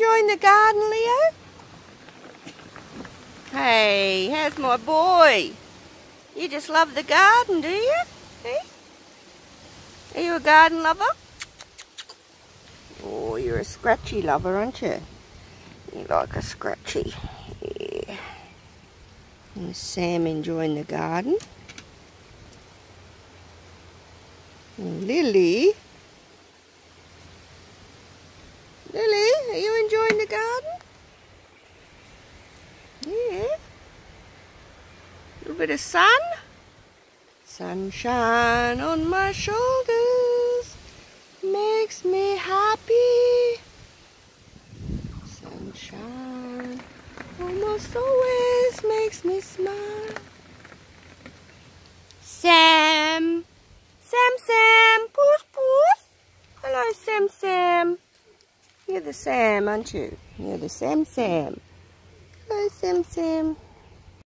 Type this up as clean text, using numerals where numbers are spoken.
enjoying the garden, Leo? Hey, how's my boy? You just love the garden, do you? Hey? Are you a garden lover? Oh, you're a scratchy lover, aren't you? You like a scratchy. Yeah. There's Sam enjoying the garden. And Lily. Lily, are you enjoying the garden? Yeah. A little bit of sun. Sunshine on my shoulders makes me happy. Sunshine almost always makes me smile. Sam. Sam, Sam. Puss, puss. Hello, Sam, Sam. You're the Sam, aren't you? You're the Sam, Sam. Hello, Sam, Sam.